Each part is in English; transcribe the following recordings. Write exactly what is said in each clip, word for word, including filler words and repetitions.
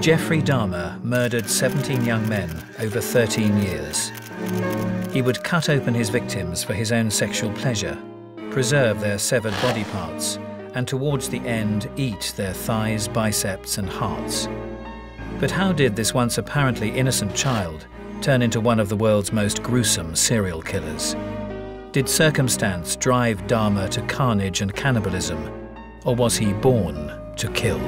Jeffrey Dahmer murdered seventeen young men over thirteen years. He would cut open his victims for his own sexual pleasure, preserve their severed body parts, and towards the end eat their thighs, biceps, and hearts. But how did this once apparently innocent child turn into one of the world's most gruesome serial killers? Did circumstance drive Dahmer to carnage and cannibalism, or was he born to kill?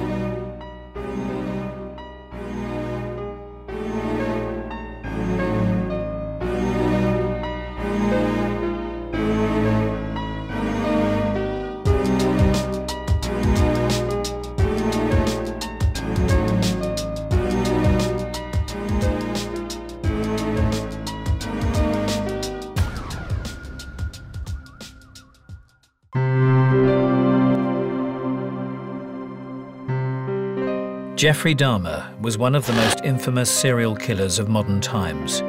Jeffrey Dahmer was one of the most infamous serial killers of modern times.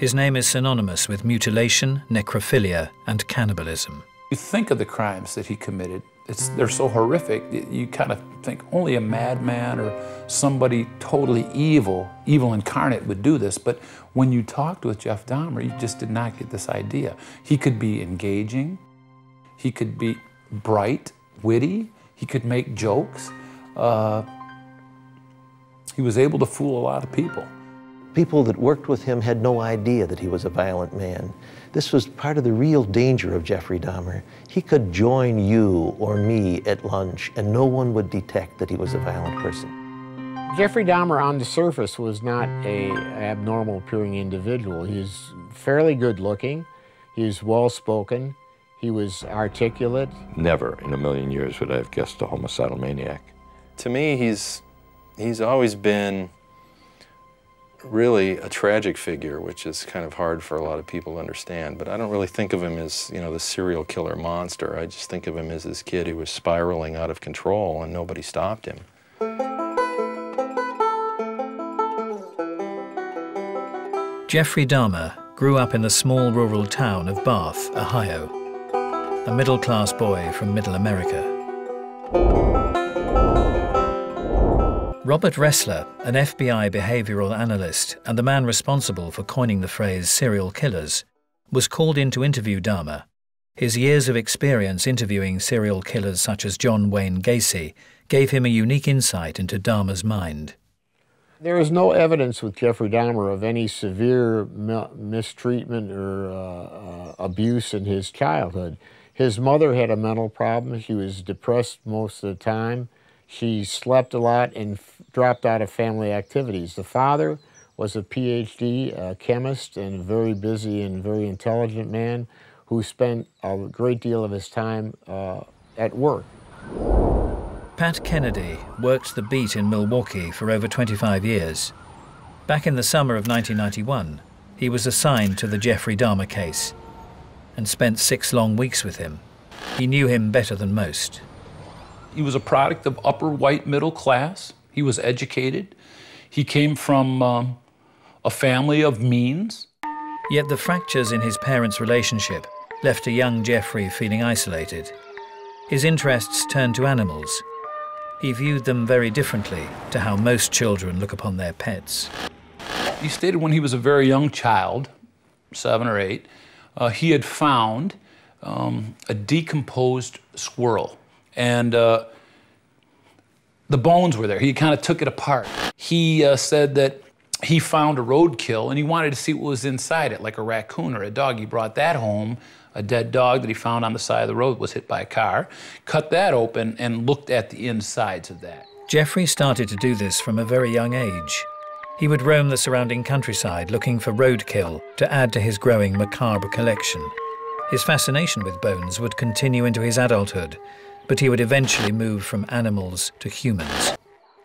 His name is synonymous with mutilation, necrophilia, and cannibalism. You think of the crimes that he committed, it's, they're so horrific that you kind of think only a madman or somebody totally evil, evil incarnate would do this, but when you talked with Jeff Dahmer, you just did not get this idea. He could be engaging, he could be bright, witty, he could make jokes. Uh, he was able to fool a lot of people. People that worked with him had no idea that he was a violent man. This was part of the real danger of Jeffrey Dahmer. He could join you or me at lunch and no one would detect that he was a violent person. Jeffrey Dahmer on the surface was not an abnormal appearing individual. He was fairly good looking, he was well spoken, he was articulate. Never in a million years would I have guessed a homicidal maniac. To me, he's, he's always been really a tragic figure, which is kind of hard for a lot of people to understand, but I don't really think of him as, you know, the serial killer monster. I just think of him as this kid who was spiraling out of control and nobody stopped him. Jeffrey Dahmer grew up in the small rural town of Bath, Ohio, a middle-class boy from Middle America. Robert Ressler, an F B I behavioral analyst and the man responsible for coining the phrase serial killers, was called in to interview Dahmer. His years of experience interviewing serial killers such as John Wayne Gacy gave him a unique insight into Dahmer's mind. There is no evidence with Jeffrey Dahmer of any severe mistreatment or uh, uh, abuse in his childhood. His mother had a mental problem. She was depressed most of the time. She slept a lot and dropped out of family activities. The father was a P H D a chemist and a very busy and very intelligent man who spent a great deal of his time uh, at work. Pat Kennedy worked the beat in Milwaukee for over twenty-five years. Back in the summer of nineteen ninety-one, he was assigned to the Jeffrey Dahmer case and spent six long weeks with him. He knew him better than most. He was a product of upper white middle class. He was educated. He came from um, a family of means. Yet the fractures in his parents' relationship left a young Jeffrey feeling isolated. His interests turned to animals. He viewed them very differently to how most children look upon their pets. He stated when he was a very young child, seven or eight, uh, he had found um, a decomposed squirrel. And uh, the bones were there. He kind of took it apart. He uh, said that he found a roadkill and he wanted to see what was inside it, like a raccoon or a dog. He brought that home, a dead dog that he found on the side of the road was hit by a car, cut that open and looked at the insides of that. Jeffrey started to do this from a very young age. He would roam the surrounding countryside looking for roadkill to add to his growing macabre collection. His fascination with bones would continue into his adulthood, but he would eventually move from animals to humans.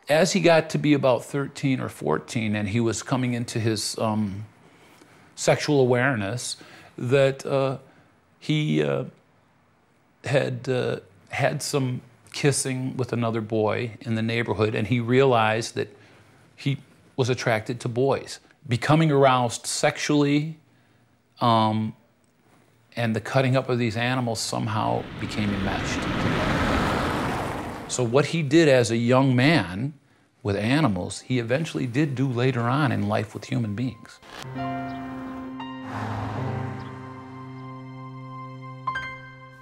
As he got to be about thirteen or fourteen and he was coming into his um, sexual awareness, that uh, he uh, had uh, had some kissing with another boy in the neighborhood and he realized that he was attracted to boys. Becoming aroused sexually, um, and the cutting up of these animals somehow became enmeshed. So what he did as a young man with animals, he eventually did do later on in life with human beings.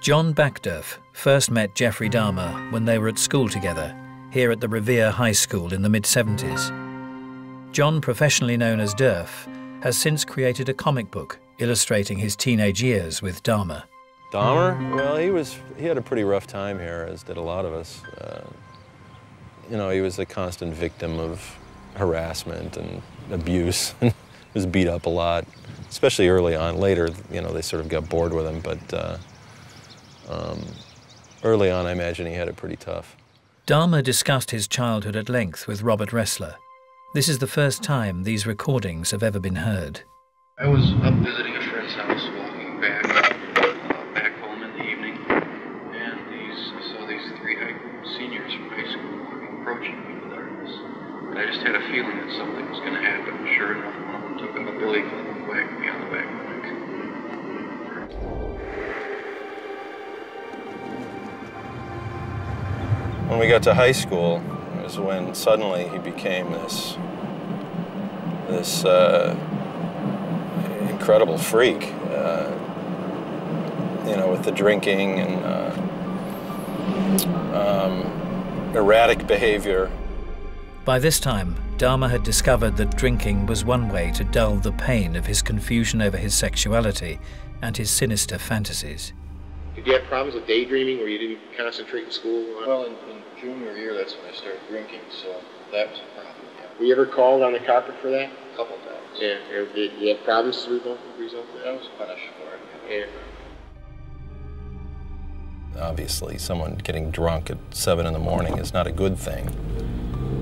John Backduff first met Jeffrey Dahmer when they were at school together, here at the Revere High School in the mid seventies. John, professionally known as Durf, has since created a comic book illustrating his teenage years with Dahmer. Dahmer? Well, he was, he had a pretty rough time here, as did a lot of us. Uh, you know, he was a constant victim of harassment and abuse. He was beat up a lot, especially early on. Later, you know, they sort of got bored with him, but uh, um, early on, I imagine he had it pretty tough. Dahmer discussed his childhood at length with Robert Ressler. This is the first time these recordings have ever been heard. I was up visiting a friend's house, walking back. I just had a feeling that something was going to happen. Sure enough, one of them took out a billy club and whacked me on the back of the neck. When we got to high school, it was when suddenly he became this, this uh, incredible freak, uh, you know, with the drinking and uh, um, erratic behavior. By this time, Dahmer had discovered that drinking was one way to dull the pain of his confusion over his sexuality and his sinister fantasies. Did you have problems with daydreaming where you didn't concentrate in school? Well, in, in junior year, that's when I started drinking, so that was a problem. Yeah. Were you ever called on the carpet for that? A couple of times. Yeah, did you have problems through the result of that? I was punished for it. Yeah. Obviously, someone getting drunk at seven in the morning is not a good thing.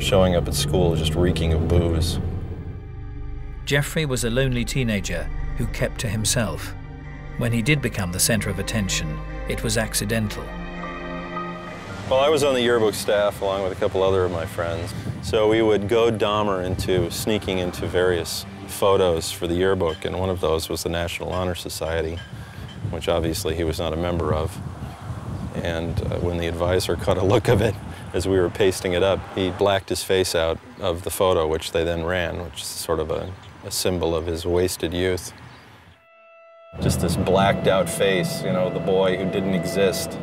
Showing up at school just reeking of booze. Jeffrey was a lonely teenager who kept to himself. When he did become the center of attention, it was accidental. Well, I was on the yearbook staff along with a couple other of my friends. So we would go Dahmer into sneaking into various photos for the yearbook, and one of those was the National Honor Society, which obviously he was not a member of. And uh, when the advisor caught a look of it, as we were pasting it up, he blacked his face out of the photo, which they then ran, which is sort of a, a symbol of his wasted youth. Just this blacked-out face, you know, the boy who didn't exist.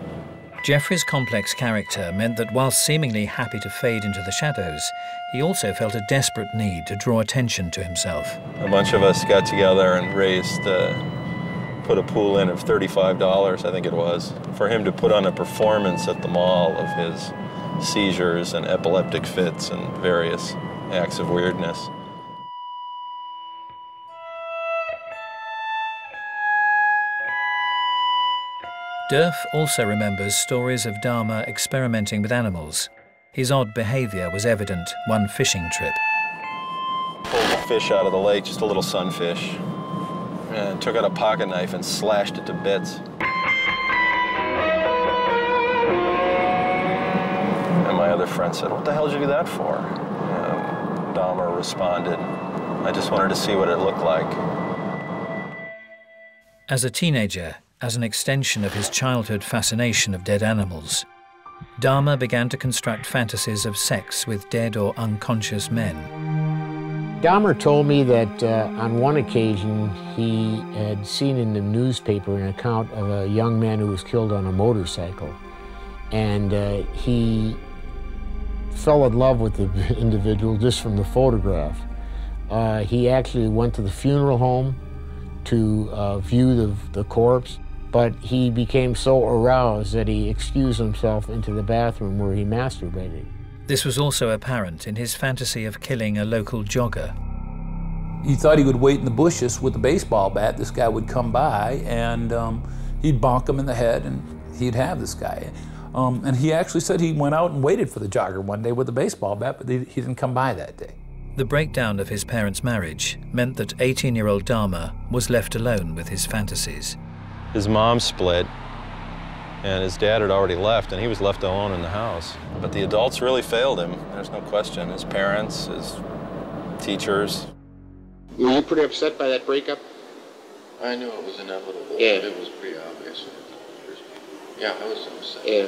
Jeffrey's complex character meant that while seemingly happy to fade into the shadows, he also felt a desperate need to draw attention to himself. A bunch of us got together and raised, uh, put a pool in of thirty-five dollars, I think it was, for him to put on a performance at the mall of his seizures and epileptic fits and various acts of weirdness. Durf also remembers stories of Dahmer experimenting with animals. His odd behavior was evident one fishing trip. Pulled a fish out of the lake, just a little sunfish, and took out a pocket knife and slashed it to bits. Friend said, "What the hell did you do that for?" And Dahmer responded, "I just wanted to see what it looked like." As a teenager, as an extension of his childhood fascination of dead animals, Dahmer began to construct fantasies of sex with dead or unconscious men. Dahmer told me that uh, on one occasion he had seen in the newspaper an account of a young man who was killed on a motorcycle, and uh, he fell in love with the individual just from the photograph. Uh, he actually went to the funeral home to uh, view the, the corpse, but he became so aroused that he excused himself into the bathroom where he masturbated. This was also apparent in his fantasy of killing a local jogger. He thought he would wait in the bushes with a baseball bat. This guy would come by and um, he'd bonk him in the head and he'd have this guy. Um, and he actually said he went out and waited for the jogger one day with a baseball bat, but he, he didn't come by that day. The breakdown of his parents' marriage meant that eighteen-year-old Dahmer was left alone with his fantasies. His mom split, and his dad had already left, and he was left alone in the house. But the adults really failed him, there's no question. His parents, his teachers. Were you pretty upset by that breakup? I knew it was inevitable. Yeah. It was pretty obvious. Yeah, I was upset. Yeah.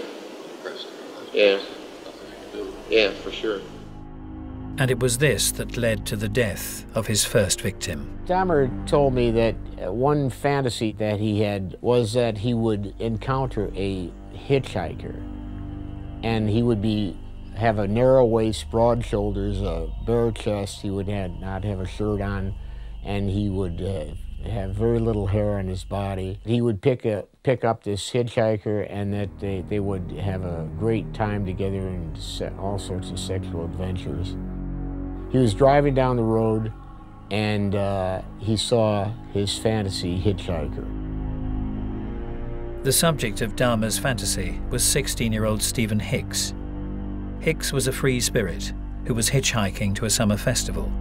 Yeah. Yeah, for sure. and it was this that led to the death of his first victim. Dahmer told me that one fantasy that he had was that he would encounter a hitchhiker, and he would be have a narrow waist, broad shoulders, a bare chest, he would have, not have a shirt on, and he would uh, have very little hair on his body. He would pick, a, pick up this hitchhiker, and that they, they would have a great time together and all sorts of sexual adventures. He was driving down the road, and uh, he saw his fantasy hitchhiker. The subject of Dahmer's fantasy was sixteen-year-old Stephen Hicks. Hicks was a free spirit who was hitchhiking to a summer festival.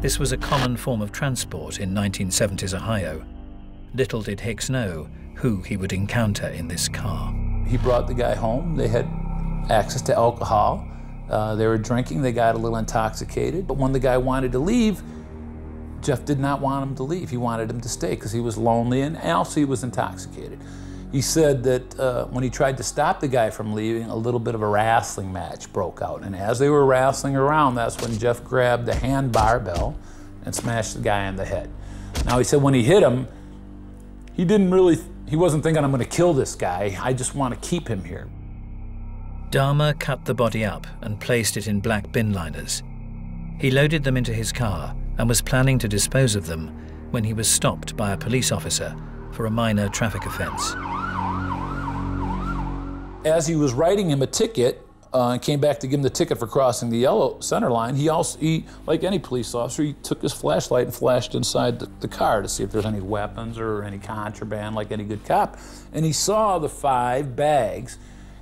This was a common form of transport in nineteen seventies Ohio. Little did Hicks know who he would encounter in this car. He brought the guy home. They had access to alcohol. Uh, they were drinking. They got a little intoxicated. But when the guy wanted to leave, Jeff did not want him to leave. He wanted him to stay because he was lonely, and also he was intoxicated. He said that uh, when he tried to stop the guy from leaving, a little bit of a wrestling match broke out. And as they were wrestling around, that's when Jeff grabbed the hand barbell and smashed the guy on the head. Now, he said when he hit him, he didn't really, he wasn't thinking, I'm going to kill this guy. I just want to keep him here. Dahmer cut the body up and placed it in black bin liners. He loaded them into his car and was planning to dispose of them when he was stopped by a police officer for a minor traffic offense. As he was writing him a ticket, uh, and came back to give him the ticket for crossing the yellow center line, he also, he, like any police officer, he took his flashlight and flashed inside the, the car to see if there's any weapons or any contraband, like any good cop. And he saw the five bags,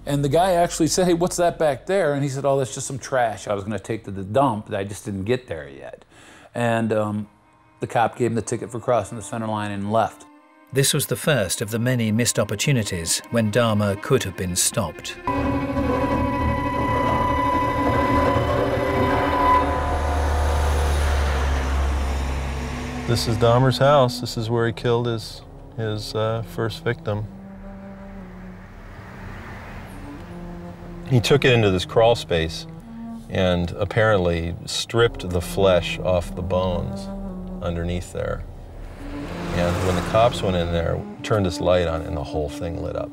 and the guy actually said, hey, what's that back there? And he said, oh, that's just some trash I was gonna take to the dump, that I just didn't get there yet. And um, the cop gave him the ticket for crossing the center line and left. This was the first of the many missed opportunities when Dahmer could have been stopped. This is Dahmer's house. This is where he killed his, his uh, first victim. He took it into this crawl space and apparently stripped the flesh off the bones underneath there. And when the cops went in there, turned this light on, and the whole thing lit up.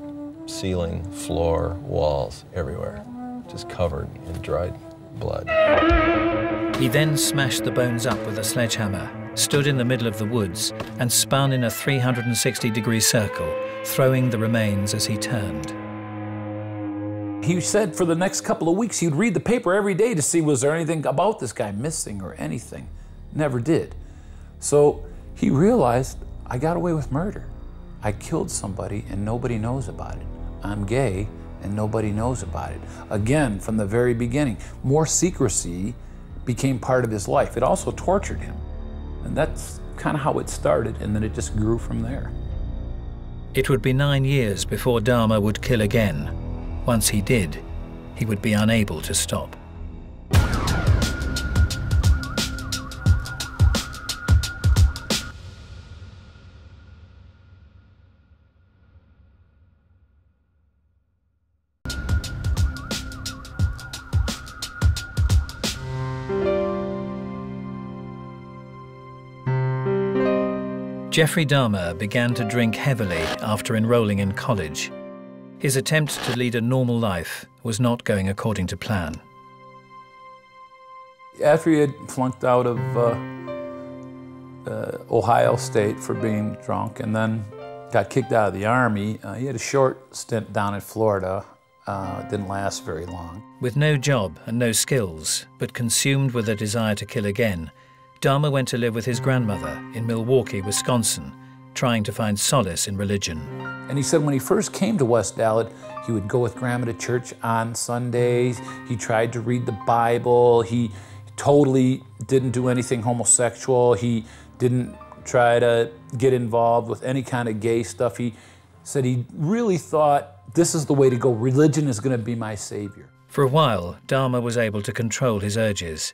Ceiling, floor, walls, everywhere. Just covered in dried blood. He then smashed the bones up with a sledgehammer, stood in the middle of the woods, and spun in a three hundred sixty degree circle, throwing the remains as he turned. He said for the next couple of weeks, he'd read the paper every day to see was there anything about this guy missing or anything. Never did. So he realized, I got away with murder. I killed somebody and nobody knows about it. I'm gay and nobody knows about it. Again, from the very beginning, more secrecy became part of his life. It also tortured him. And that's kind of how it started, and then it just grew from there. It would be nine years before Dahmer would kill again. Once he did, he would be unable to stop. Jeffrey Dahmer began to drink heavily after enrolling in college. His attempt to lead a normal life was not going according to plan. After he had flunked out of uh, uh, Ohio State for being drunk and then got kicked out of the Army, uh, he had a short stint down in Florida. Uh, it didn't last very long. With no job and no skills, but consumed with a desire to kill again, Dahmer went to live with his grandmother in Milwaukee, Wisconsin, trying to find solace in religion. And he said when he first came to West Allet, he would go with Grandma to church on Sundays. He tried to read the Bible. He totally didn't do anything homosexual. He didn't try to get involved with any kind of gay stuff. He said he really thought, this is the way to go. Religion is going to be my savior. For a while, Dahmer was able to control his urges.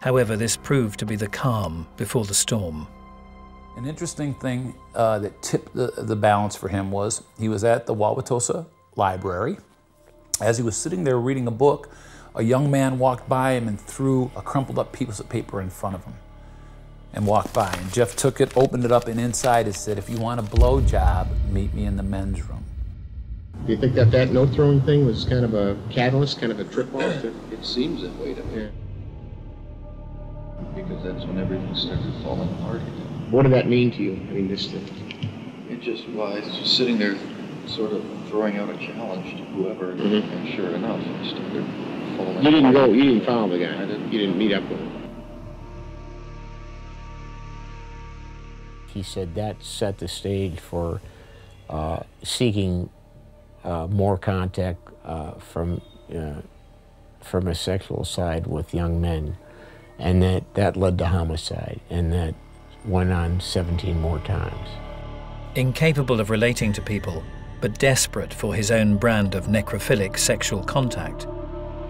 However, this proved to be the calm before the storm. An interesting thing uh, that tipped the, the balance for him was he was at the Wauwatosa Library. As he was sitting there reading a book, A young man walked by him and threw a crumpled up piece of paper in front of him and walked by. And Jeff took it, opened it up, and inside it said, "If you want a blow job, meet me in the men's room." Do you think that that note-throwing thing was kind of a catalyst, kind of a trip-off? It, it seems that way to me. Because that's when everything started falling apart. What did that mean to you? I mean, this thing. It just was just sitting there, sort of throwing out a challenge to whoever, mm-hmm. and sure enough, it started falling. You didn't apart. go. You didn't follow the guy. I didn't. You didn't meet up with him. He said that set the stage for uh, seeking uh, more contact uh, from uh, from a sexual side with young men, and that that led to homicide, and that went on seventeen more times. Incapable of relating to people, but desperate for his own brand of necrophilic sexual contact,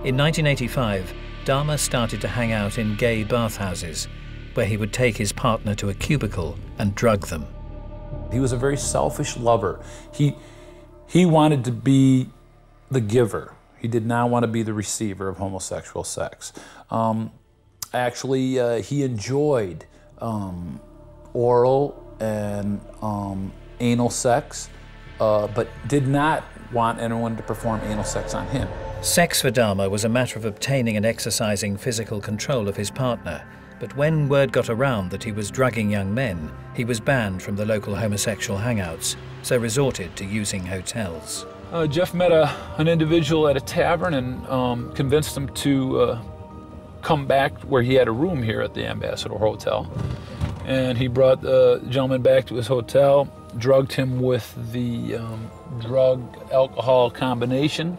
in nineteen eighty-five, Dahmer started to hang out in gay bathhouses, where he would take his partner to a cubicle and drug them. He was a very selfish lover. He, he wanted to be the giver. He did not want to be the receiver of homosexual sex. Um, actually, uh, he enjoyed um, oral and um, anal sex, uh, but did not want anyone to perform anal sex on him. Sex for Dahmer was a matter of obtaining and exercising physical control of his partner. But when word got around that he was drugging young men, he was banned from the local homosexual hangouts, so resorted to using hotels. Uh, Jeff met a, an individual at a tavern and um, convinced him to uh, come back where he had a room here at the Ambassador Hotel. And he brought the gentleman back to his hotel, drugged him with the um, drug-alcohol combination.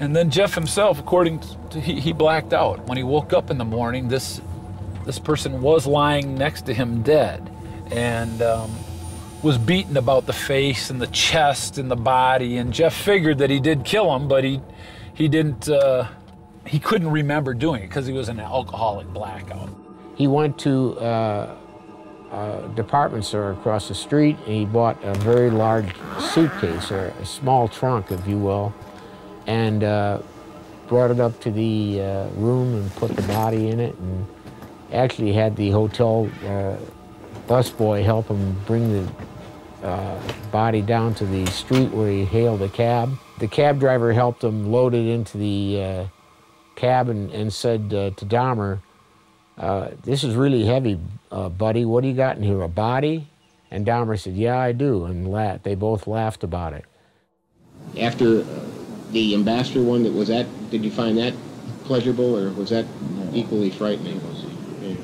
And then Jeff himself, according to, he, he blacked out. When he woke up in the morning, this this person was lying next to him dead, and um, was beaten about the face and the chest and the body. And Jeff figured that he did kill him, but he he didn't. Uh, he couldn't remember doing it because he was in an alcoholic blackout. He went to uh, a department store across the street, and he bought a very large suitcase, or a small trunk, if you will, and uh, brought it up to the uh, room and put the body in it, and actually had the hotel uh, busboy help him bring the uh, body down to the street where he hailed a cab. The cab driver helped him load it into the uh, cab and, and said uh, to Dahmer, uh, "This is really heavy, uh, buddy. What do you got in here, a body?" And Dahmer said, "Yeah, I do," and laughed. They both laughed about it. After uh the Ambassador one, that was that, did you find that pleasurable, or was that no. equally frightening? Was it, yeah.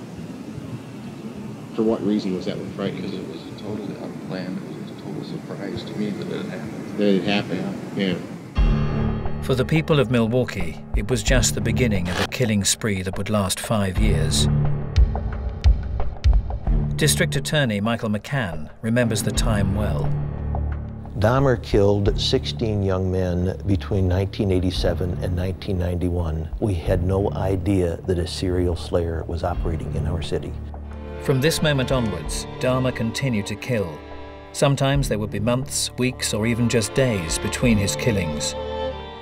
For what reason was that one frightening? Because it was totally unplanned. It was a total surprise to me that it happened. That it happened, yeah. yeah. For the people of Milwaukee, it was just the beginning of a killing spree that would last five years. District Attorney Michael McCann remembers the time well. Dahmer killed sixteen young men between nineteen eighty-seven and nineteen ninety-one. We had no idea that a serial slayer was operating in our city. From this moment onwards, Dahmer continued to kill. Sometimes there would be months, weeks, or even just days between his killings.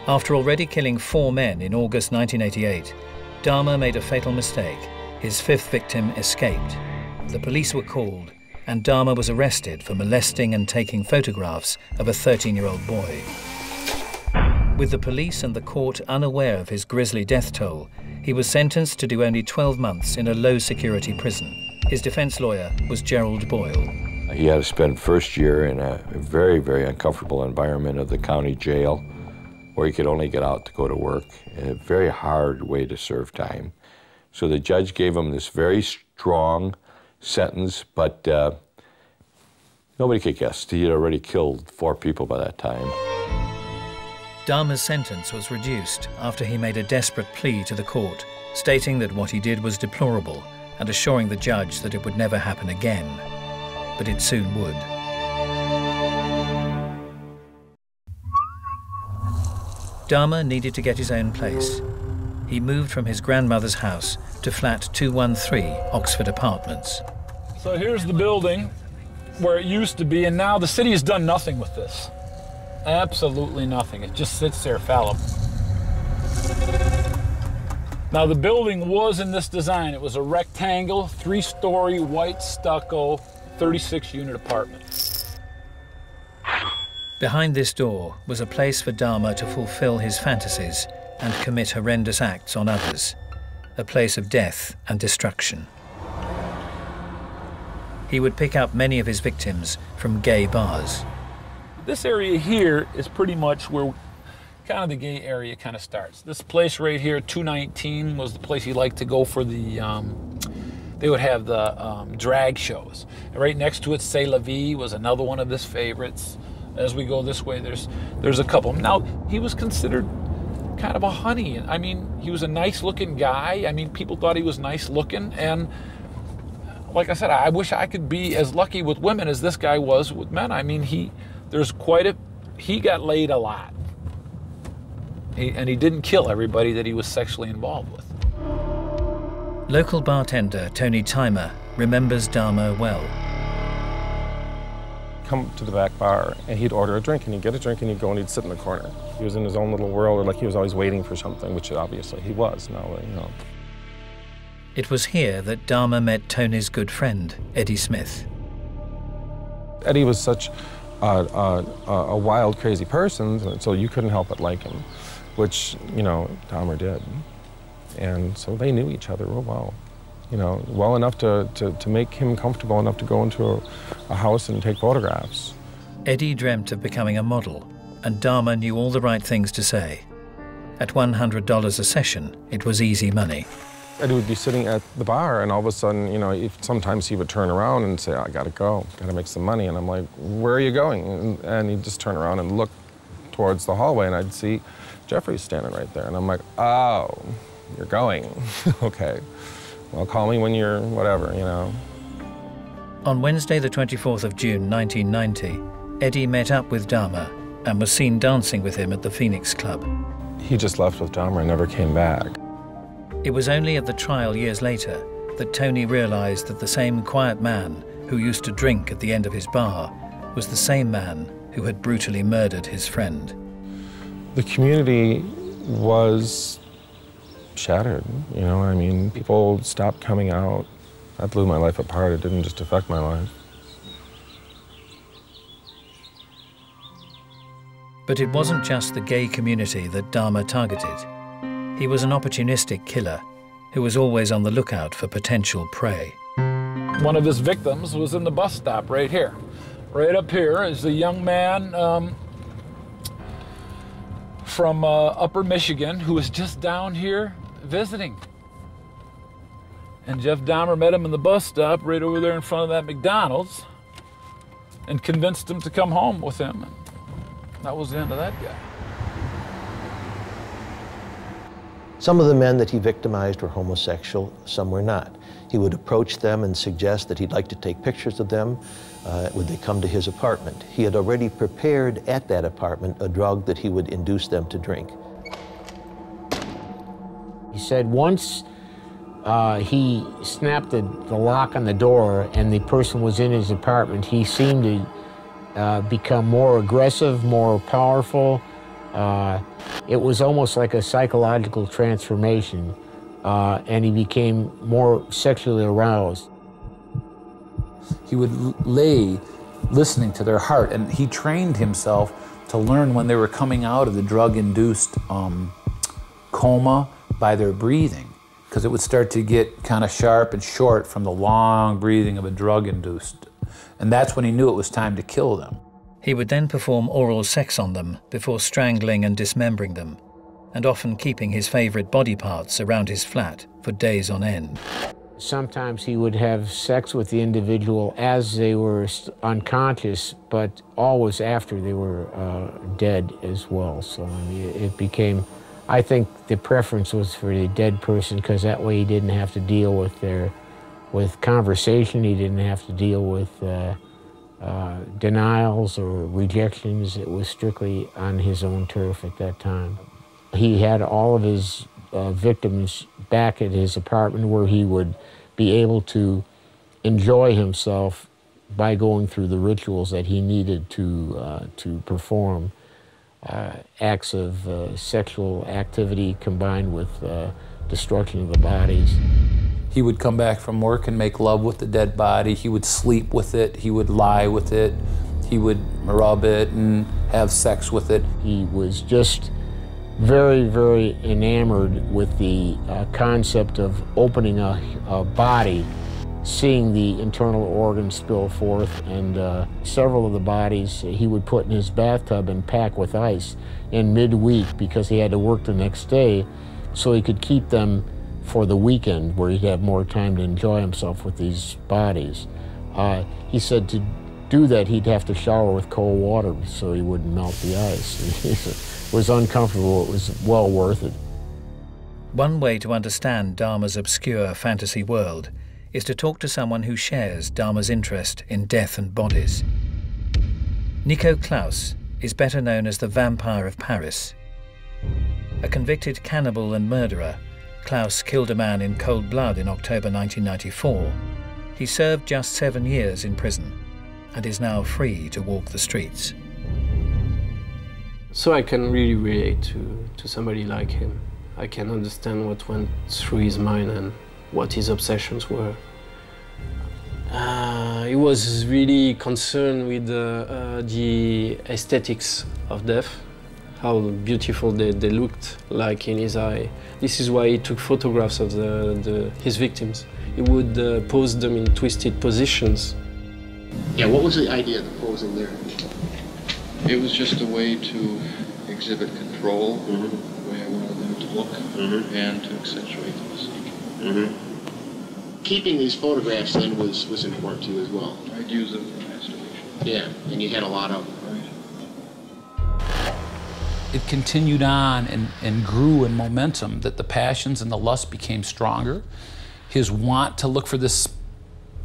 After already killing four men in August nineteen eighty-eight, Dahmer made a fatal mistake. His fifth victim escaped. The police were called, and Dahmer was arrested for molesting and taking photographs of a thirteen-year-old boy. With the police and the court unaware of his grisly death toll, he was sentenced to do only twelve months in a low-security prison. His defense lawyer was Gerald Boyle. He had to spend first year in a very, very uncomfortable environment of the county jail, where he could only get out to go to work, a very hard way to serve time. So the judge gave him this very strong sentence, but uh, nobody could guess. He had already killed four people by that time. Dahmer's sentence was reduced after he made a desperate plea to the court, stating that what he did was deplorable and assuring the judge that it would never happen again. But it soon would. Dahmer needed to get his own place. He moved from his grandmother's house to flat two one three, Oxford Apartments. So here's the building where it used to be, and now the city has done nothing with this. Absolutely nothing. It just sits there fallow. Now, the building was in this design. It was a rectangle, three-story, white stucco, thirty-six unit apartment. Behind this door was a place for Dahmer to fulfill his fantasies and commit horrendous acts on others, a place of death and destruction. He would pick up many of his victims from gay bars. This area here is pretty much where kind of the gay area kind of starts. This place right here, two nineteen, was the place he liked to go for the, um, they would have the um, drag shows. And right next to it, C'est la Vie was another one of his favorites. As we go this way, there's, there's a couple. Now, he was considered kind of a honey. I mean, he was a nice-looking guy. I mean, people thought he was nice-looking. And like I said, I wish I could be as lucky with women as this guy was with men. I mean, he, there's quite a, he got laid a lot. He, and he didn't kill everybody that he was sexually involved with. Local bartender Tony Timer remembers Dahmer well. Come to the back bar, and he'd order a drink, and he'd get a drink, and he'd go, and he'd sit in the corner. He was in his own little world, or like he was always waiting for something, which obviously he was. Now, you know. It was here that Dahmer met Tony's good friend, Eddie Smith. Eddie was such a, a, a wild, crazy person, so you couldn't help but like him, which, you know, Dahmer did. And so they knew each other real well. You know, well enough to, to, to make him comfortable enough to go into a, a house and take photographs. Eddie dreamt of becoming a model, and Dahmer knew all the right things to say. At one hundred dollars a session, it was easy money. Eddie would be sitting at the bar, and all of a sudden, you know, if, sometimes he would turn around and say, oh, I gotta go, gotta make some money. And I'm like, where are you going? And, and he'd just turn around and look towards the hallway, and I'd see Jeffrey standing right there. And I'm like, oh, you're going, okay. Well, call me when you're whatever, you know. On Wednesday, the twenty-fourth of June, nineteen ninety, Eddie met up with Dahmer and was seen dancing with him at the Phoenix Club. He just left with Dahmer and never came back. It was only at the trial years later that Tony realized that the same quiet man who used to drink at the end of his bar was the same man who had brutally murdered his friend. The community was shattered, you know what I mean? People stopped coming out. That blew my life apart. It didn't just affect my life. But it wasn't just the gay community that Dahmer targeted. He was an opportunistic killer who was always on the lookout for potential prey. One of his victims was in the bus stop right here. Right up here is a young man um, from uh, Upper Michigan who was just down here visiting. And Jeff Dahmer met him in the bus stop right over there in front of that McDonald's and convinced him to come home with him. And that was the end of that guy. Some of the men that he victimized were homosexual, some were not. He would approach them and suggest that he'd like to take pictures of them uh, when they come to his apartment. He had already prepared at that apartment a drug that he would induce them to drink. He said once uh, he snapped the, the lock on the door and the person was in his apartment, he seemed to uh, become more aggressive, more powerful. Uh, it was almost like a psychological transformation, uh, and he became more sexually aroused. He would lay listening to their heart, and he trained himself to learn when they were coming out of the drug-induced um, coma by their breathing, because it would start to get kind of sharp and short from the long breathing of a drug-induced, and that's when he knew it was time to kill them. He would then perform oral sex on them before strangling and dismembering them, and often keeping his favorite body parts around his flat for days on end. Sometimes he would have sex with the individual as they were unconscious, but always after they were uh, dead as well. So I mean, it became, I think the preference was for the dead person, because that way he didn't have to deal with their, with conversation, he didn't have to deal with uh, Uh, denials or rejections. It was strictly on his own turf at that time. He had all of his uh, victims back at his apartment where he would be able to enjoy himself by going through the rituals that he needed to, uh, to perform uh, acts of uh, sexual activity combined with uh, destruction of the bodies. He would come back from work and make love with the dead body. He would sleep with it. He would lie with it. He would rub it and have sex with it. He was just very, very enamored with the uh, concept of opening a, a body, seeing the internal organs spill forth, and uh, several of the bodies he would put in his bathtub and pack with ice in midweek because he had to work the next day, so he could keep them for the weekend where he'd have more time to enjoy himself with these bodies. Uh, he said to do that he'd have to shower with cold water so he wouldn't melt the ice. It was uncomfortable, it was well worth it. One way to understand Dahmer's obscure fantasy world is to talk to someone who shares Dahmer's interest in death and bodies. Nico Klaus is better known as the Vampire of Paris. A convicted cannibal and murderer, Klaus killed a man in cold blood in October nineteen ninety-four. He served just seven years in prison and is now free to walk the streets. So I can really relate to, to somebody like him. I can understand what went through his mind and what his obsessions were. Uh, he was really concerned with uh, uh, the aesthetics of death, how beautiful they, they looked like in his eye. This is why he took photographs of the, the, his victims. He would uh, pose them in twisted positions. Yeah, what was the idea of the posing there? It was just a way to exhibit control, mm-hmm. the way I wanted them to look, mm-hmm. and to accentuate the physique. Mm-hmm. Keeping these photographs then was, was important to you as well? I'd use them for masturbation. Yeah, and you had a lot of them. It continued on and, and grew in momentum, that the passions and the lust became stronger. His want to look for this,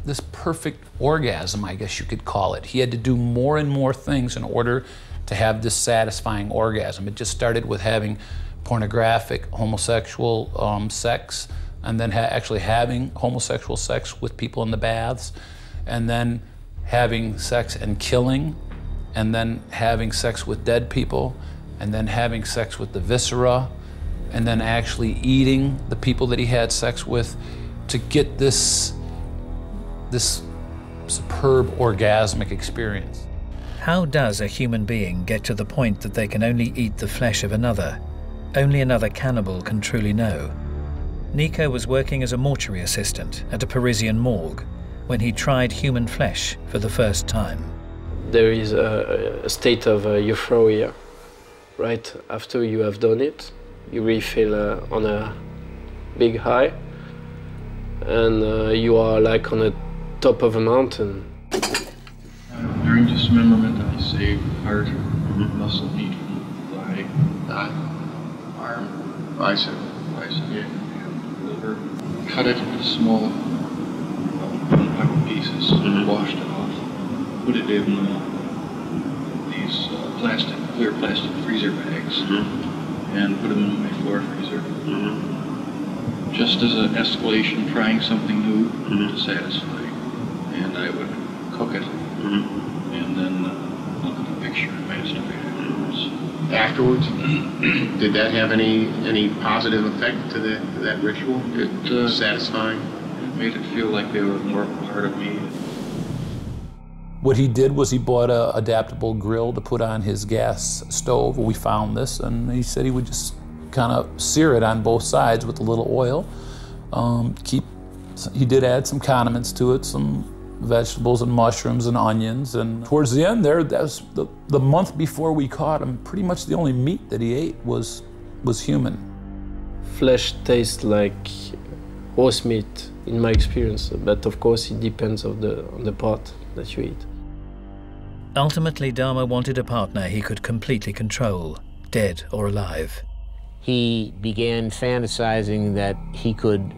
this perfect orgasm, I guess you could call it. He had to do more and more things in order to have this satisfying orgasm. It just started with having pornographic, homosexual um, sex, and then ha actually having homosexual sex with people in the baths, and then having sex and killing, and then having sex with dead people, and then having sex with the viscera, and then actually eating the people that he had sex with to get this, this superb orgasmic experience. How does a human being get to the point that they can only eat the flesh of another? Only another cannibal can truly know. Nico was working as a mortuary assistant at a Parisian morgue when he tried human flesh for the first time. There is a, a state of uh, euphoria. Right after you have done it, you really feel uh, on a big high, and uh, you are like on the top of a mountain. Uh, during dismemberment, I saved heart, muscle, meat, thigh, thigh, arm, bicep, bicep, liver. Cut it into small uh, pieces, mm-hmm. washed it off, put it in uh, these uh, plastic. Clear plastic freezer bags, mm-hmm. and put them in my floor freezer. Mm-hmm. Just as an escalation, trying something new mm-hmm. to satisfy. And I would cook it, mm-hmm. and then uh, look at the picture and masturbate afterwards. Afterwards? Did that have any any positive effect to, the, to that ritual? It uh, satisfying? It made it feel like they were more part of me. What he did was he bought an adaptable grill to put on his gas stove. We found this, and he said he would just kind of sear it on both sides with a little oil. Um, keep, he did add some condiments to it, some vegetables and mushrooms and onions. And towards the end there, that was the, the month before we caught him, pretty much the only meat that he ate was, was human. Flesh tastes like horse meat, in my experience, but of course it depends on the, on the pot that you eat. Ultimately, Dahmer wanted a partner he could completely control, dead or alive. He began fantasizing that he could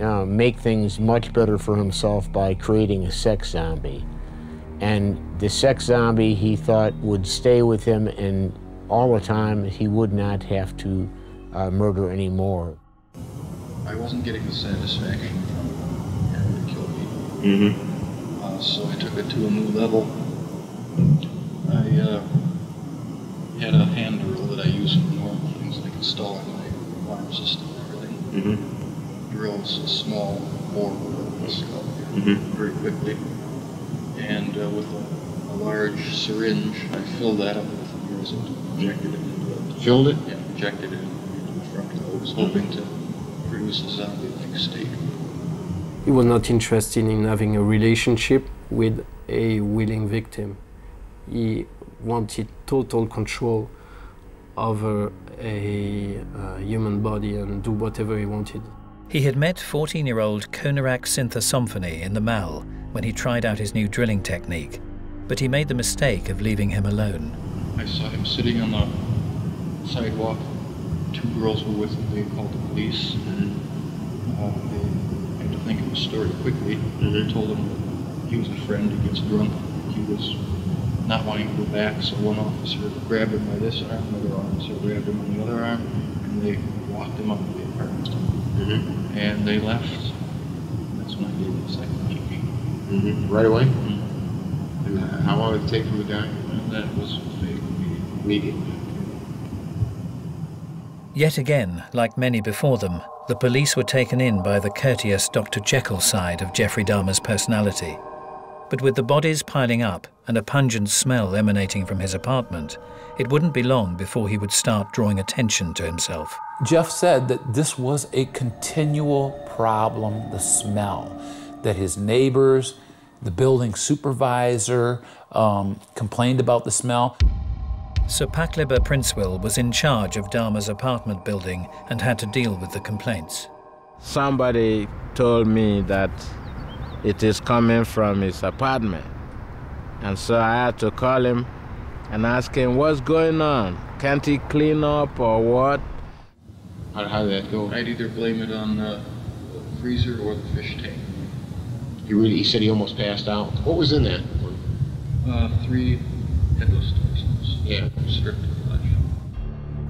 uh, make things much better for himself by creating a sex zombie. And the sex zombie, he thought, would stay with him, and all the time he would not have to uh, murder anymore. I wasn't getting the satisfaction from having to kill people. Mm-hmm. So I took it to a new level. I uh, had a hand drill that I used for normal things like installing my alarm system and everything. mm-hmm. drills a small bore of this skull here mm-hmm. very quickly. And uh, with a, a large syringe, I filled that up with aerosol, injected it into it. Filled it? Yeah, injected it into the frontal lobes, hoping to produce a zombie-like state. He was not interested in having a relationship with a willing victim. He wanted total control over a uh, human body and do whatever he wanted. He had met fourteen-year-old Konerak Sinthasomphone in the Mall when he tried out his new drilling technique, but he made the mistake of leaving him alone. I saw him sitting on the sidewalk. Two girls were with him. They called the police. Mm-hmm. um, they had to think of a story quickly. Mm-hmm. They told him that he was a friend, he gets drunk, he was not wanting to go back, so one officer grabbed him by this arm, another officer grabbed him on the other arm, and they walked him up to the apartment. Mm-hmm. And they left. That's when I gave the second G P. Mm-hmm. Right away? Mm-hmm. And how long did it take for the guy? That was vague. Immediate. Immediate. Yet again, like many before them, the police were taken in by the courteous Doctor Jekyll side of Jeffrey Dahmer's personality. But with the bodies piling up and a pungent smell emanating from his apartment, it wouldn't be long before he would start drawing attention to himself. Jeff said that this was a continual problem, the smell, that his neighbors, the building supervisor, um, complained about the smell. Sir Pakliber Princewill was in charge of Dahmer's apartment building and had to deal with the complaints. Somebody told me that it is coming from his apartment. And so I had to call him and ask him, what's going on? Can't he clean up or what? How, how did that go? I'd either blame it on the freezer or the fish tank. He really, he said he almost passed out. What was in that? Uh, three headless torsos. Yeah. Stripped of flesh.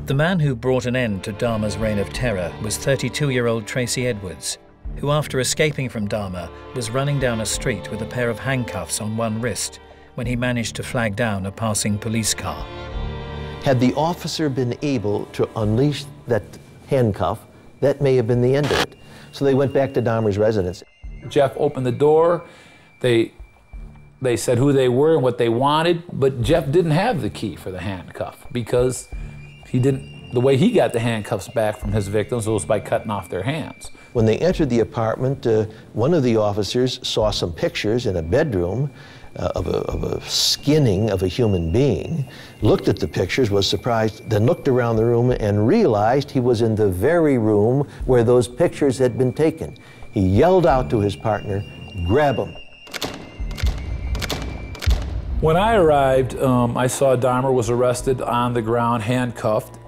The man who brought an end to Dahmer's reign of terror was thirty-two-year-old Tracy Edwards, who after escaping from Dahmer was running down a street with a pair of handcuffs on one wrist when he managed to flag down a passing police car. Had the officer been able to unleash that handcuff, that may have been the end of it. So they went back to Dahmer's residence. Jeff opened the door. They, they said who they were and what they wanted, but Jeff didn't have the key for the handcuff because he didn't, the way he got the handcuffs back from his victims was by cutting off their hands. When they entered the apartment, uh, one of the officers saw some pictures in a bedroom uh, of, a, of a skinning of a human being, looked at the pictures, was surprised, then looked around the room and realized he was in the very room where those pictures had been taken. He yelled out to his partner, grab him. When I arrived, um, I saw Dahmer was arrested on the ground, handcuffed,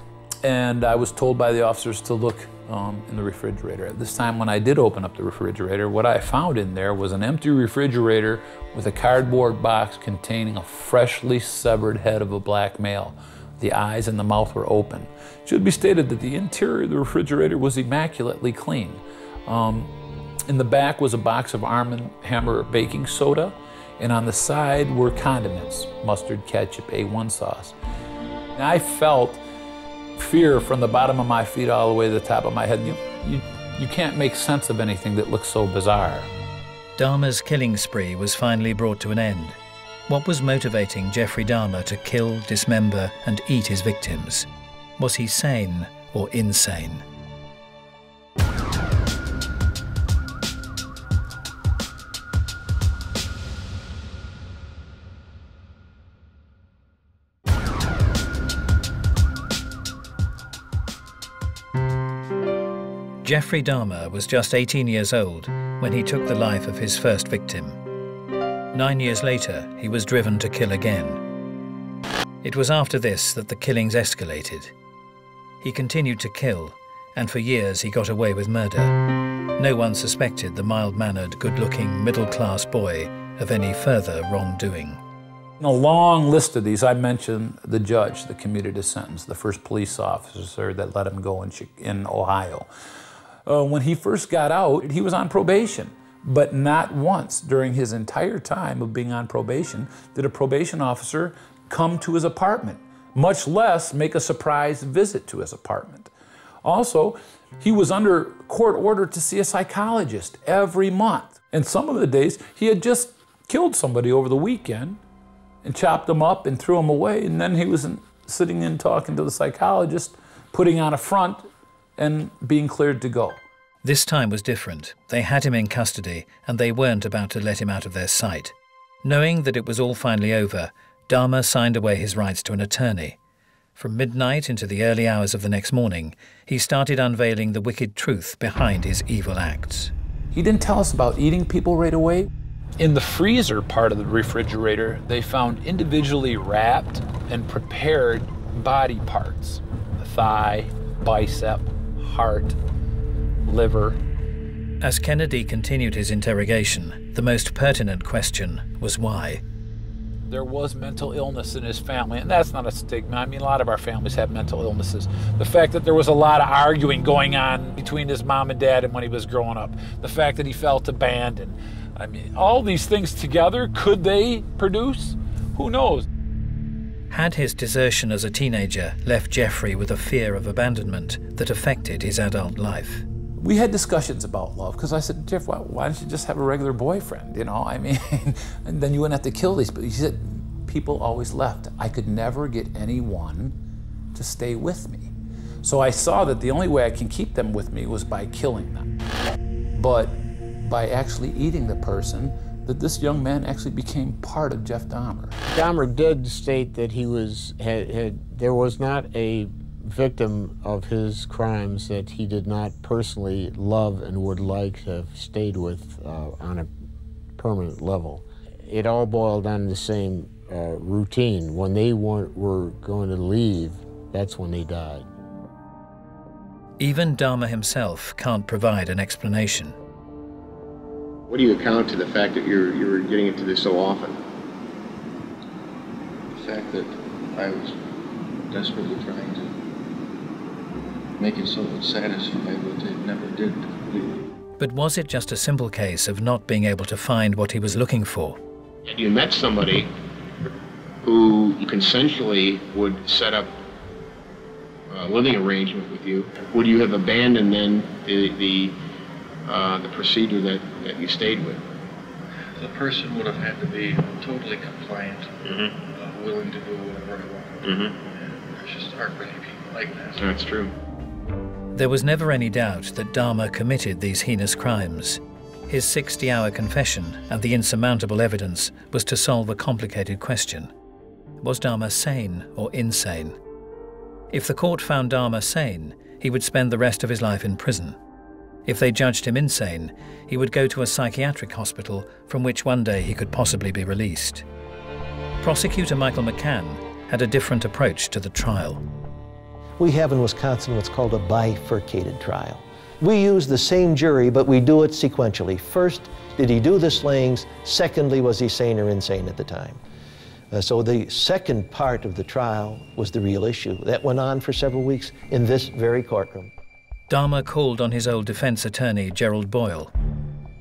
and I was told by the officers to look Um, in the refrigerator. At this time, when I did open up the refrigerator, what I found in there was an empty refrigerator with a cardboard box containing a freshly severed head of a black male. The eyes and the mouth were open. It should be stated that the interior of the refrigerator was immaculately clean. Um, in the back was a box of Arm and Hammer baking soda, and on the side were condiments, mustard, ketchup, A one sauce. And I felt fear from the bottom of my feet all the way to the top of my head. You, you, you can't make sense of anything that looks so bizarre. Dahmer's killing spree was finally brought to an end. What was motivating Jeffrey Dahmer to kill, dismember, and eat his victims? Was he sane or insane? Jeffrey Dahmer was just eighteen years old when he took the life of his first victim. Nine years later, he was driven to kill again. It was after this that the killings escalated. He continued to kill, and for years he got away with murder. No one suspected the mild-mannered, good-looking, middle-class boy of any further wrongdoing. In a long list of these, I mentioned the judge that commuted his sentence, the first police officer that let him go in, in Ohio. Uh, when he first got out, he was on probation, but not once during his entire time of being on probation did a probation officer come to his apartment, much less make a surprise visit to his apartment. Also, he was under court order to see a psychologist every month. And some of the days, he had just killed somebody over the weekend and chopped them up and threw them away, and then he was in, sitting in talking to the psychologist, putting on a front and being cleared to go. This time was different. They had him in custody, and they weren't about to let him out of their sight. Knowing that it was all finally over, Dahmer signed away his rights to an attorney. From midnight into the early hours of the next morning, he started unveiling the wicked truth behind his evil acts. He didn't tell us about eating people right away. In the freezer part of the refrigerator, they found individually wrapped and prepared body parts: the thigh, bicep, heart, liver. As Kennedy continued his interrogation, the most pertinent question was why. There was mental illness in his family, and that's not a stigma. I mean, a lot of our families have mental illnesses. The fact that there was a lot of arguing going on between his mom and dad and when he was growing up. The fact that he felt abandoned. I mean, all these things together, could they produce? Who knows? Had his desertion as a teenager left Jeffrey with a fear of abandonment that affected his adult life? We had discussions about love, because I said, Jeff, why, why don't you just have a regular boyfriend, you know? I mean, and then you wouldn't have to kill these people. He said, people always left. I could never get anyone to stay with me. So I saw that the only way I can keep them with me was by killing them. But by actually eating the person, that this young man actually became part of Jeff Dahmer. Dahmer did state that he was, had, had there was not a victim of his crimes that he did not personally love and would like to have stayed with uh, on a permanent level. It all boiled down to the same uh, routine. When they weren't, were going to leave, that's when they died. Even Dahmer himself can't provide an explanation. What do you account to the fact that you're, you're getting into this so often? The fact that I was desperately trying to make it so satisfying, but it never did completely. But was it just a simple case of not being able to find what he was looking for? And you met somebody who consensually would set up a living arrangement with you. Would you have abandoned then the the, uh, the procedure that, that you stayed with? The person would have had to be totally compliant, mm-hmm. uh, willing to do whatever I wanted. Mm-hmm. There's just aren't many people like that. That's true. There was never any doubt that Dahmer committed these heinous crimes. His sixty-hour confession and the insurmountable evidence was to solve a complicated question. Was Dahmer sane or insane? If the court found Dahmer sane, he would spend the rest of his life in prison. If they judged him insane, he would go to a psychiatric hospital from which one day he could possibly be released. Prosecutor Michael McCann had a different approach to the trial. We have in Wisconsin what's called a bifurcated trial. We use the same jury, but we do it sequentially. First, did he do the slayings? Secondly, was he sane or insane at the time? Uh, so the second part of the trial was the real issue. That went on for several weeks in this very courtroom. Dahmer called on his old defense attorney, Gerald Boyle.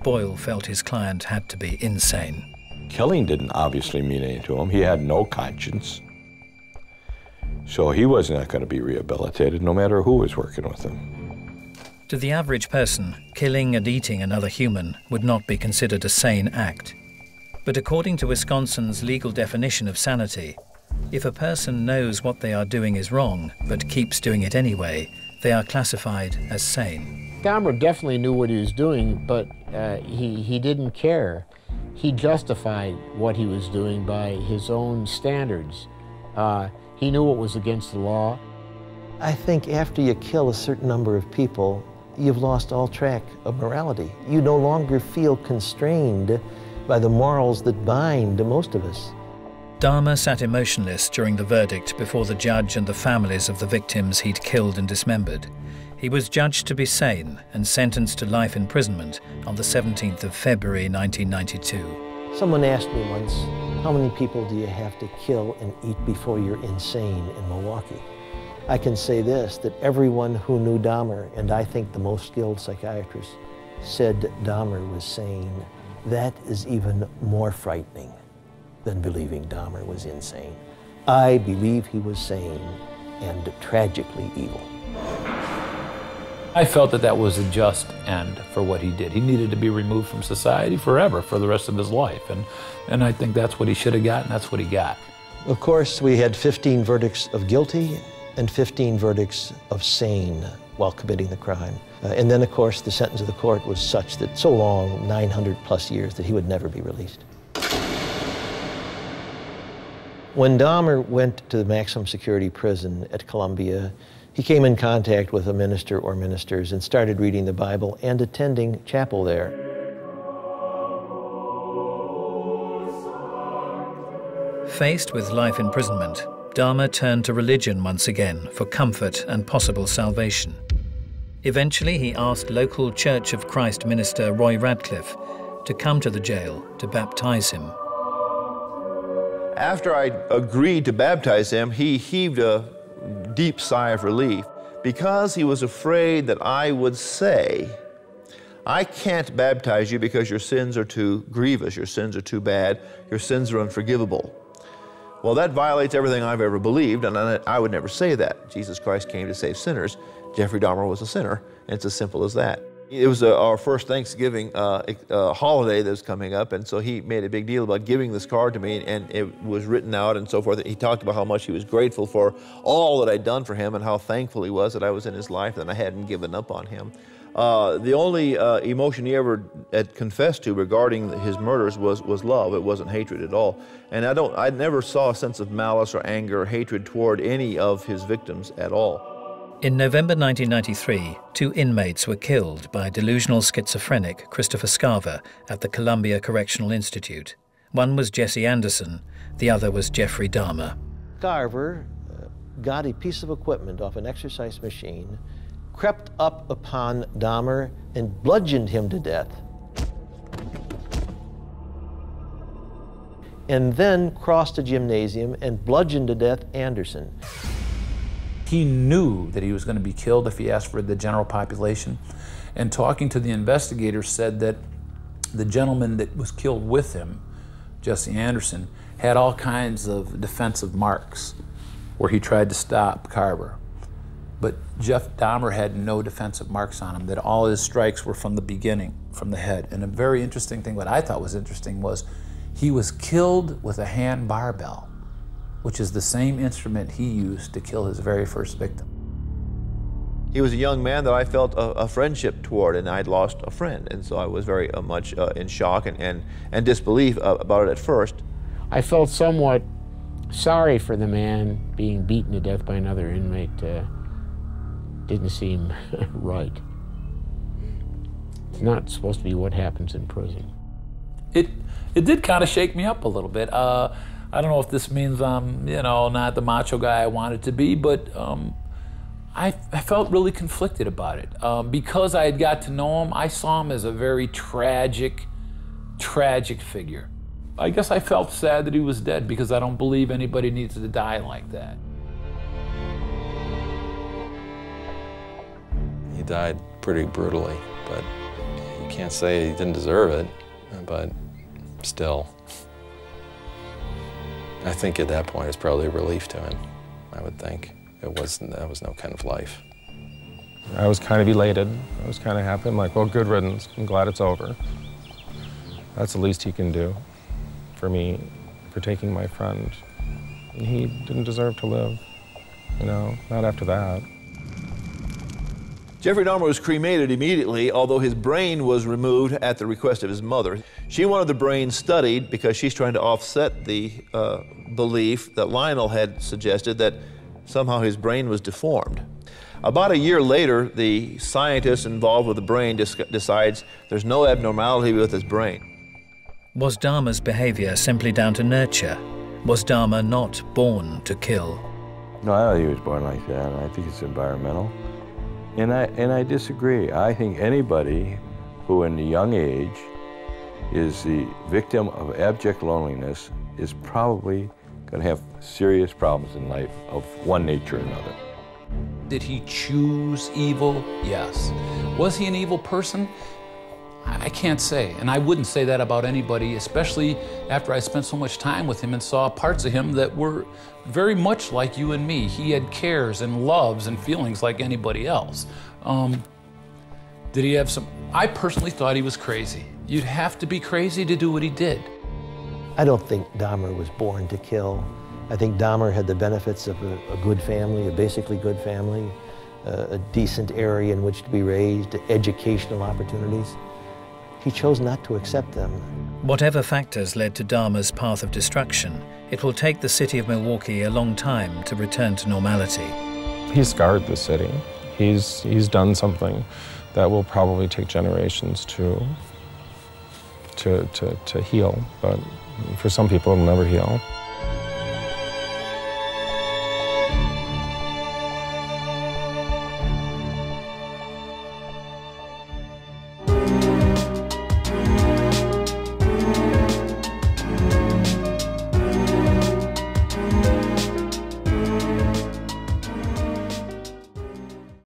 Boyle felt his client had to be insane. Killing didn't obviously mean anything to him. He had no conscience. So he was not going to be rehabilitated, no matter who was working with him. To the average person, killing and eating another human would not be considered a sane act. But according to Wisconsin's legal definition of sanity, if a person knows what they are doing is wrong, but keeps doing it anyway, they are classified as sane. Dahmer definitely knew what he was doing, but uh, he, he didn't care. He justified what he was doing by his own standards. Uh, He knew what was against the law. I think after you kill a certain number of people, you've lost all track of morality. You no longer feel constrained by the morals that bind most of us. Dahmer sat emotionless during the verdict before the judge and the families of the victims he'd killed and dismembered. He was judged to be sane and sentenced to life imprisonment on the seventeenth of February nineteen ninety-two. Someone asked me once, how many people do you have to kill and eat before you're insane in Milwaukee? I can say this, that everyone who knew Dahmer, and I think the most skilled psychiatrists, said Dahmer was sane. That is even more frightening than believing Dahmer was insane. I believe he was sane and tragically evil. I felt that that was a just end for what he did. He needed to be removed from society forever, for the rest of his life. And, and I think that's what he should have gotten, that's what he got. Of course, we had fifteen verdicts of guilty and fifteen verdicts of sane while committing the crime. Uh, and then, of course, the sentence of the court was such that so long, nine hundred plus years, that he would never be released. When Dahmer went to the maximum security prison at Columbia, he came in contact with a minister or ministers and started reading the Bible and attending chapel there. Faced with life imprisonment, Dahmer turned to religion once again for comfort and possible salvation. Eventually, he asked local Church of Christ minister Roy Radcliffe to come to the jail to baptize him. After I agreed to baptize him, he heaved a deep sigh of relief because he was afraid that I would say, I can't baptize you because your sins are too grievous, your sins are too bad, your sins are unforgivable. Well, that violates everything I've ever believed, and I would never say that. Jesus Christ came to save sinners. Jeffrey Dahmer was a sinner, and it's as simple as that. It was a, our first Thanksgiving uh, uh, holiday that was coming up, and so he made a big deal about giving this card to me, and it was written out and so forth. He talked about how much he was grateful for all that I'd done for him and how thankful he was that I was in his life and I hadn't given up on him. Uh, the only uh, emotion he ever had confessed to regarding his murders was, was love. It wasn't hatred at all. And I, don't, I never saw a sense of malice or anger or hatred toward any of his victims at all. In November nineteen ninety-three, two inmates were killed by delusional schizophrenic Christopher Scarver at the Columbia Correctional Institute. One was Jesse Anderson, the other was Jeffrey Dahmer. Scarver uh, got a piece of equipment off an exercise machine, crept up upon Dahmer, and bludgeoned him to death. And then crossed the gymnasium and bludgeoned to death Anderson. He knew that he was going to be killed if he asked for the general population. And talking to the investigators said that the gentleman that was killed with him, Jesse Anderson, had all kinds of defensive marks where he tried to stop Carver. But Jeff Dahmer had no defensive marks on him, that all his strikes were from the beginning, from the head. And a very interesting thing, what I thought was interesting, was he was killed with a hand barbell, which is the same instrument he used to kill his very first victim. He was a young man that I felt a, a friendship toward, and I'd lost a friend, and so I was very uh, much uh, in shock and, and, and disbelief uh, about it at first. I felt somewhat sorry for the man being beaten to death by another inmate. Uh, didn't seem right. It's not supposed to be what happens in prison. It, it did kind of shake me up a little bit. Uh, I don't know if this means I'm, you know, not the macho guy I wanted to be, but um, I, I felt really conflicted about it. Um, because I had got to know him, I saw him as a very tragic, tragic figure. I guess I felt sad that he was dead because I don't believe anybody needs to die like that. He died pretty brutally, but you can't say he didn't deserve it, but still. I think at that point it's probably a relief to him, I would think. It wasn't, that was no kind of life. I was kind of elated. I was kind of happy. I'm like, well, good riddance. I'm glad it's over. That's the least he can do for me, for taking my friend. And he didn't deserve to live, you know, not after that. Jeffrey Dahmer was cremated immediately, although his brain was removed at the request of his mother. She wanted the brain studied because she's trying to offset the uh, belief that Lionel had suggested that somehow his brain was deformed. About a year later, the scientist involved with the brain decides there's no abnormality with his brain. Was Dahmer's behavior simply down to nurture? Was Dahmer not born to kill? No, I don't think he was born like that. I think it's environmental. And I, and I disagree. I think anybody who in a young age is the victim of abject loneliness is probably gonna have serious problems in life of one nature or another. Did he choose evil? Yes. Was he an evil person? I can't say, and I wouldn't say that about anybody, especially after I spent so much time with him and saw parts of him that were very much like you and me. He had cares and loves and feelings like anybody else. Um, Did he have some? I personally thought he was crazy. You'd have to be crazy to do what he did. I don't think Dahmer was born to kill. I think Dahmer had the benefits of a, a good family, a basically good family, uh, a decent area in which to be raised, educational opportunities. He chose not to accept them. Whatever factors led to Dahmer's path of destruction, it will take the city of Milwaukee a long time to return to normality. He scarred the city. He's, he's done something that will probably take generations to, to, to, to heal, but for some people it'll never heal.